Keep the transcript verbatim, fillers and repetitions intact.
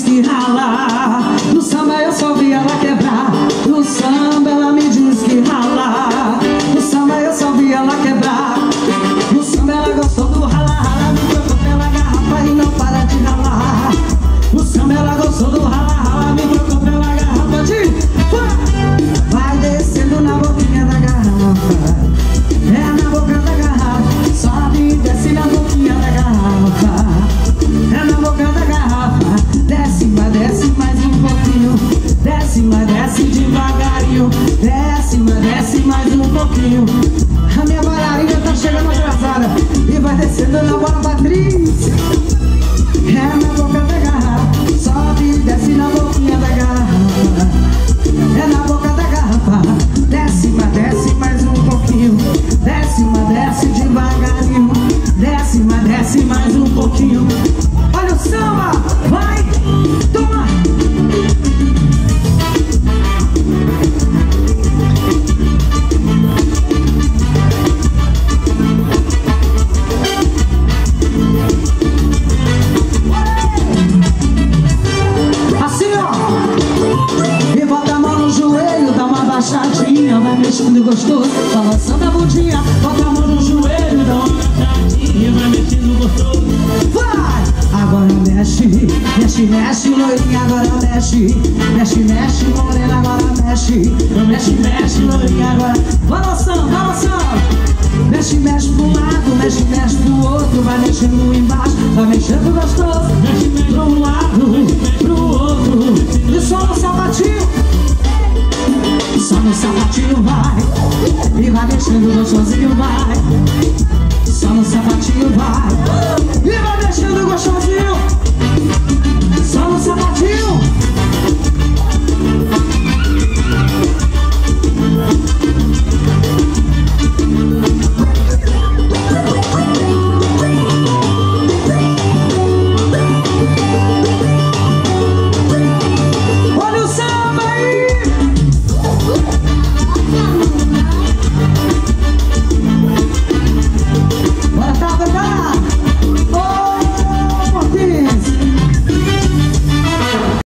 mais que rala. No samba eu só vi ela quebrar. No samba ela me diz que rala. No samba eu só vi ela quebrar. No samba ela gostou do rala, rala. No corpo pela garrafa e não para de ralar. No samba ela gostou do rala, rala. Me trocou pela garrafa de... Vai descendo na boquinha da garrafa. É na boca da garrafa. Sobe e desce na boquinha da garrafa. É na boca da garrafa. Desce, mas desce mais um pouquinho. Desce, mas desce devagarinho. Desce, mas desce mais um pouquinho. A minha bailarina tá chegando atrasada e vai descendo na bola matriz. É na boca da garrafa. Sobe e desce na boquinha da garrafa. É na boca da garrafa. Desce, mas desce mais um pouquinho. Desce, mas desce devagarinho. Desce, mas desce mais um pouquinho. Olha o samba, vai, toma! Assim, ó! E bota a mão no joelho, dá uma baixadinha, vai mexendo gostoso, balançando a bundinha, bota a mão no joelho, dá uma baixadinha, vai mexendo gostoso. Vai! Agora mexe, mexe, mexe, loirinha, agora mexe. Mexe, mexe, morena, agora mexe. Mexe, mexe, loirinha, agora. Vai lançando, vai lançando. Mexe, mexe pro lado, mexe, mexe pro outro. Vai mexendo embaixo, vai mexendo gostoso. Mexe, mexe pro um lado, pro outro. E só no sapatinho. Só no sapatinho vai. E vai mexendo gostosinho, vai. Só no sapatinho vai. E vai mexendo gostosinho. Só no sapatinho.